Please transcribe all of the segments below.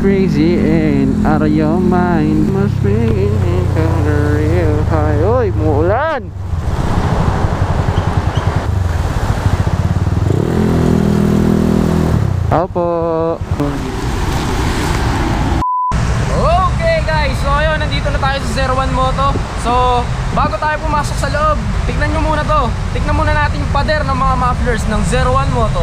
crazy and out of your mind. Must be in encounter real high. Oy, muulan! Opo! Okay guys, so ayun, nandito na tayo sa Zero One Moto. So, bago tayo pumasok sa loob, tignan nyo muna to. Tignan muna natin yung pader ng mga mufflers ng Zero One Moto.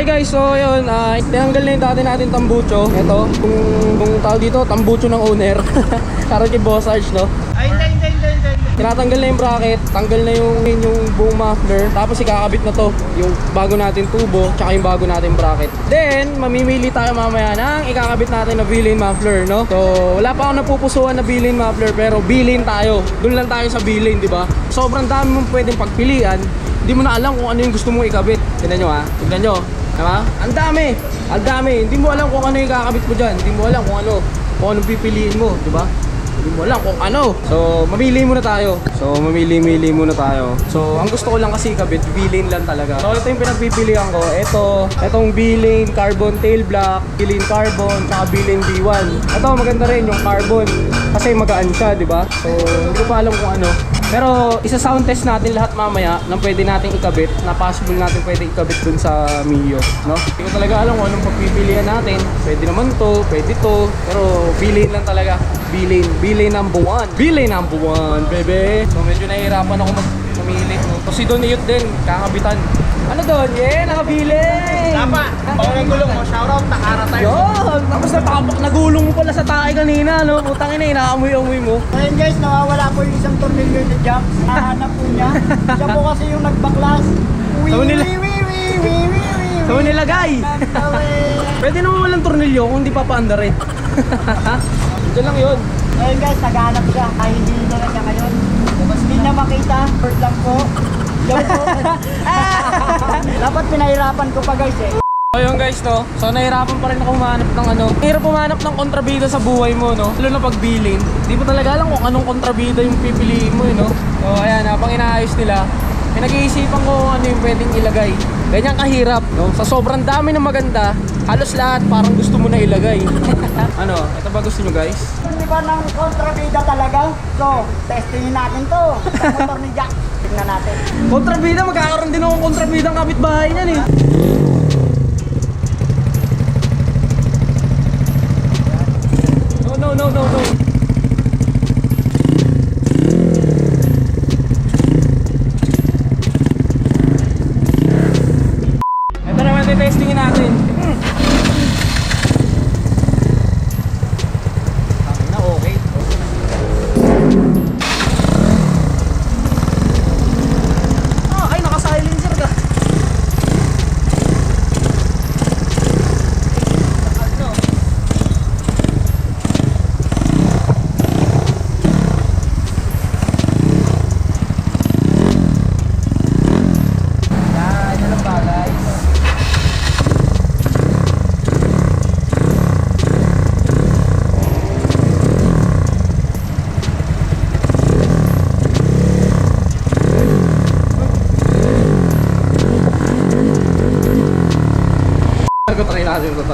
Okay guys, so yun, tinanggal na yung dati natin tambucho. Ito, kung tawag dito, tambucho ng owner. Karang kay Boss Arch, no? Ay, hindi. Tinatanggal na yung bracket, tanggal na yung buong muffler. Tapos ikakabit na to, yung bago natin tubo, tsaka yung bago natin bracket. Then, mamimili tayo mamaya ng ikakabit natin na Villain muffler, no? So, wala pa ako napupusuan na Villain muffler, pero Villain tayo. Doon lang tayo sa Villain, di ba? Sobrang dami mong pwedeng pagpilian. Hindi mo na alam kung ano yung gusto mong ikabit. Tignan nyo ha, tignan nyo. Diba? Ang dami! Ang dami! Hindi mo alam kung ano yung kakabit mo dyan. Hindi mo alam kung anong pipiliin mo, diba? Hindi mo alam kung ano! So, mamili muna tayo. So, mamili-mili muna tayo. So, ang gusto ko lang kasi kabit, B-Lane lang talaga. So, ito yung pinagpipilihan ko. Itong B-Lane Carbon Tail Black, B-Lane Carbon, saka B-Lane B1. Ito, maganda rin yung Carbon. Kasi magaan siya, diba? So, hindi ko alam kung ano. Pero isa-sound test natin lahat mamaya na pwede nating ikabit, na possible natin pwede ikabit dun sa Mio, no? Hindi ko talaga alam kung anong pagpipilian natin. Pwede naman to, pwede to, pero B-Lane lang talaga. B-Lane, B-Lane number 1. B-Lane number 1, baby. So medyo nahihirapan ako mamili. So si Don Yut din, kakabitan. Ano doon? Yeah, naka-B-Lane! Tapa, paunang gulong mo, shoutout, Takara tayo. Yun! Tapos natapak, nagulong mo pala sa tae kanina, no? Putang ina, inaamoy-amoy mo. Ayun guys, nawawala po yung isang tornillo ni Jack. Nahanap po niya. Siya po kasi yung nagbaklas. Wee! Sabi nila, guys! Pwede naman walang tornilyo kung hindi papaandarin. Diyan lang yun. Ayun guys, naghanap siya. Ay, hindi na lang niya ngayon. Hindi na makita, bird lang po. Dapat pinahirapan ko pa guys eh. So yun guys no, so nahirapan pa rin ako humanap ng ano. Mahirap humanap ng kontrabida sa buhay mo no. Lalo na pag B-Lane, di mo talaga alam kung anong kontrabida yung pipiliin mo eh no. So ayan, habang inaayos nila, pinag-iisipan ko kung ano yung pwedeng ilagay. Ganyan kahirap no, sa sobrang dami ng maganda, halos lahat parang gusto mo na ilagay. Ano, ito ba gusto nyo guys? Hindi ba ng kontrabida talaga? So, testingin natin to, sa motor ni Jack. Tignan natin. Kontrabida, magkakaroon din akong kontrabida ang kapitbahay niyan eh. No. Ito naman yung testingin natin. Try natin to.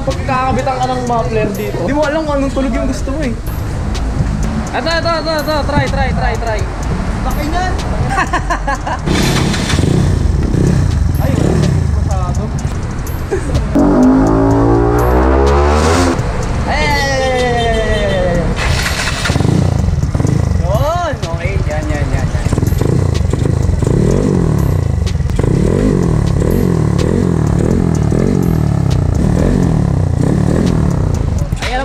Pagkakabitan ka ng muffler dito, di mo alam kung anong tulog yung gusto mo eh. Ito, try. Laki niyan! Ay, masado.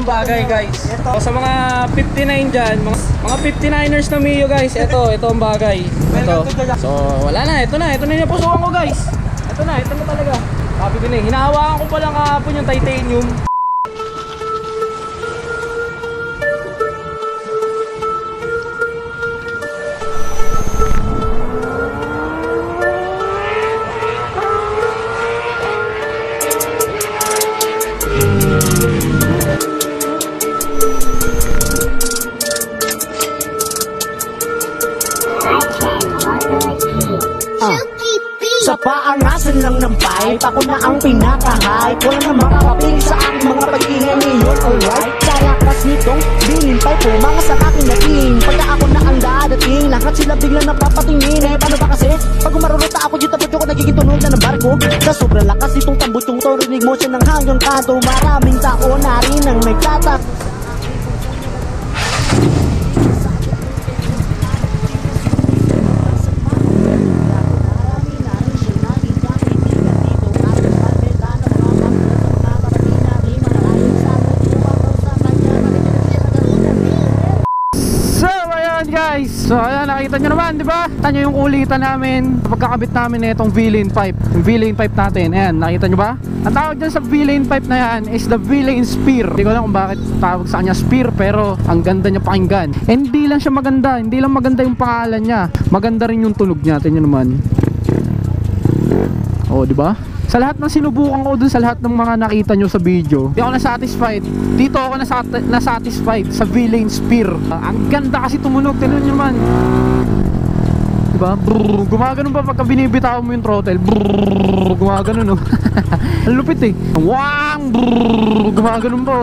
Bagay guys. O, sa mga 59 dyan, mga 59ers na Mio guys, ito ang bagay. Ito. So wala na, ito na yung pusukan ko guys. Ito na talaga. Sabi ko na, hinahawakan ko pa lang kahapon yung titanium. Paangasan lang ng pipe, ako na ang pinaka-hype. Wala na makakapili sa aking mga paghingan ngayon, alright. Karakas nitong binin pipe, pumanga sa aking dating. Pagka ako na ang dadating, lahat sila biglang napapatingin. Eh paano ba kasi, pag umarurota ako dito, tapos ako nagiging tunog na ng barko. Sa sobrang lakas itong tambot yung to, rinig mo siya ng hanggang kanto. Maraming tao na rin ang nagtatak. So ayan, nakita nyo naman, di ba? Nakita nyo yung ulitan namin, pagkakabit namin na itong villain pipe. Yung villain pipe natin, ayan, nakita nyo ba? Ang tawag dyan sa villain pipe na yan is the Villain Spear. Hindi ko alam kung bakit tawag sa kanya Spear, pero ang ganda niya pakinggan. And hindi lang siya maganda, hindi lang maganda yung pangalan niya, maganda rin yung tunog niya, tingnan nyo naman. Oh, di ba? Sa lahat ng sinubukan ko dun, sa lahat ng mga nakita nyo sa video, hindi ako nasatisfied. Dito ako nasatisfied sa Villain Spear. Ang ganda kasi tumunog, tinan nyo naman. Diba? Brrr, gumagano ba pagka binibitaw mo yung throttle? Brrr, gumagano no? Ang lupit eh. Wang! Brrr, gumagano po.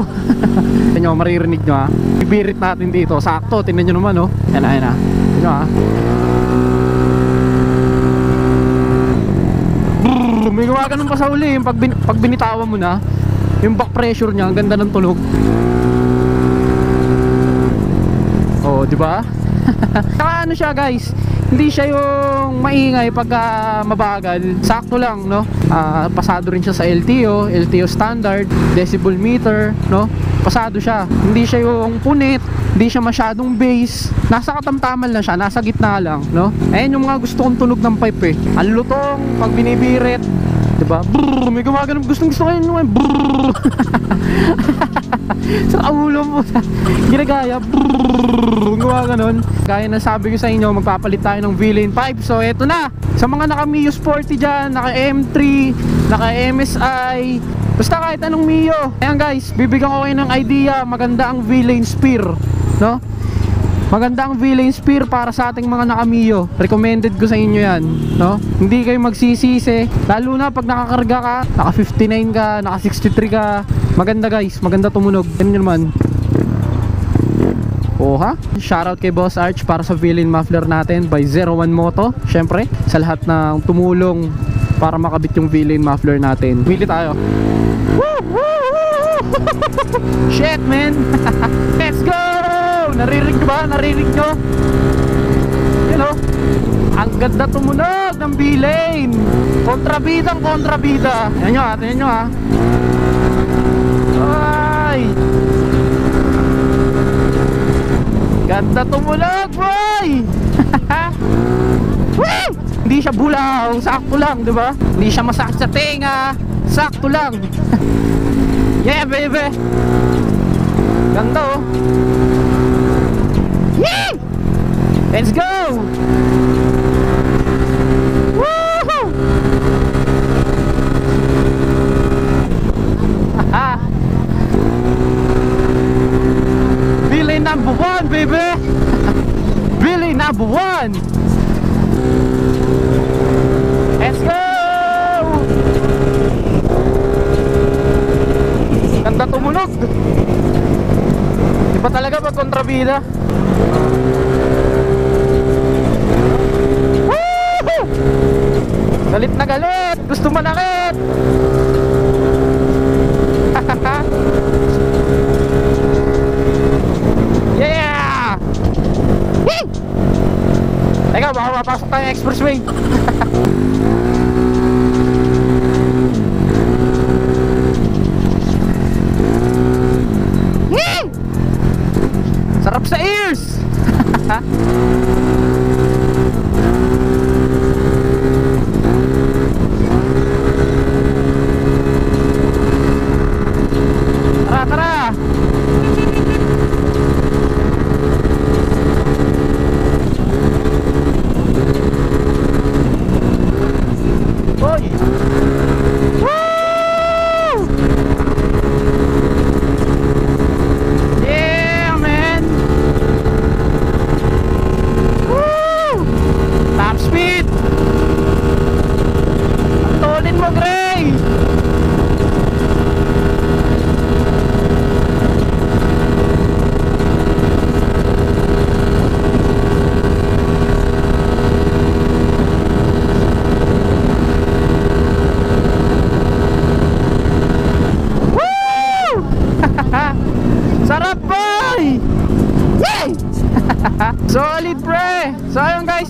Tignan nyo, maririnig nyo ha. Ibirit natin dito, sakto, tignan nyo naman no? Ayan na, tignan nyo ha. May gawa ganun pa sa uli, pag binitawan mo na yung back pressure niya, ang ganda ng tunog. Oh, di ba? Saka ano siya guys, hindi siya yung maingay pagka mabagal, sakto lang no. Pasado rin siya sa LTO standard, decibel meter no, pasado siya. Hindi siya yung punit, hindi siya masyadong bass, nasa katamtaman lang siya, nasa gitna lang no. Ayan yung mga gusto kong tunog ng pipe eh. Ang lutong pag binibirit, diba? Brrr, may gumagano, gustong-gusto kayo naman. Brrr. Sa ulo mo ginagaya. Brrr, gumaganon. Gaya na sabi ko sa inyo, magpapalit tayo ng villain pipe. So eto na, sa mga naka Mio Sporty dyan, naka M3, naka MSI, basta kahit anong Mio. Ayan guys, bibigyan ko kayo ng idea, maganda ang Villain Spear no? Magandang Villain Spear para sa ating mga naka-Mio. Recommended ko sa inyo yan no? Hindi kayo magsisisi, lalo na pag nakakarga ka, naka 59 ka, naka 63 ka. Maganda guys, maganda tumunog. Ganun naman. Oh ha? Shoutout kay Boss Arch para sa villain muffler natin by 01 Moto. Syempre, sa lahat ng tumulong para makabit yung villain muffler natin. Pili tayo. Shit man. Let's go. Naririnig nyo ba? Naririnig nyo? Yan o. Ang ganda tumunog ng B-Lane. Kontrabidang kontrabida. Yan nyo ha, tingnan nyo ha. Ay, ganda tumunog boy. Hindi siya bulaw, sakto lang diba? Hindi siya masakit sa tenga, sakto lang. Yeah baby. Ganda oh. Let's go! Woohoo! Villain #1, baby! Villain #1! Let's go! Ganda tumunog! Di ba talaga pag kontrabida? Galit na galit! Gusto manakit! Yeah! Hey! Teka, baka mapasok tayo ng expressway. Sarap sa ears!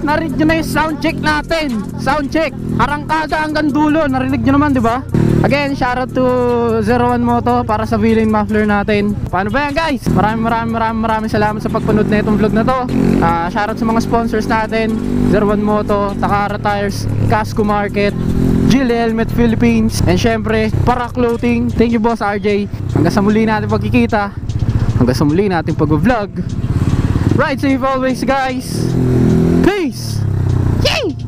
Narinig nyo na yung sound check natin. Sound check, harangkada hanggang dulo. Narinig nyo naman, di ba? Again, shoutout to 01 Moto para sa villain muffler natin. Paano ba yan, guys? Maraming salamat sa pagpanood na itong vlog na to. Shoutout sa mga sponsors natin, 01 Moto, Takara Tires, Casco Market, Gille Helmet Philippines, and syempre Parak Clothing. Thank you, Boss RJ. Hanggang sa muli natin pagkikita, hanggang sa muli natin pag-vlog. Ride safe always, guys. Peace! Yay!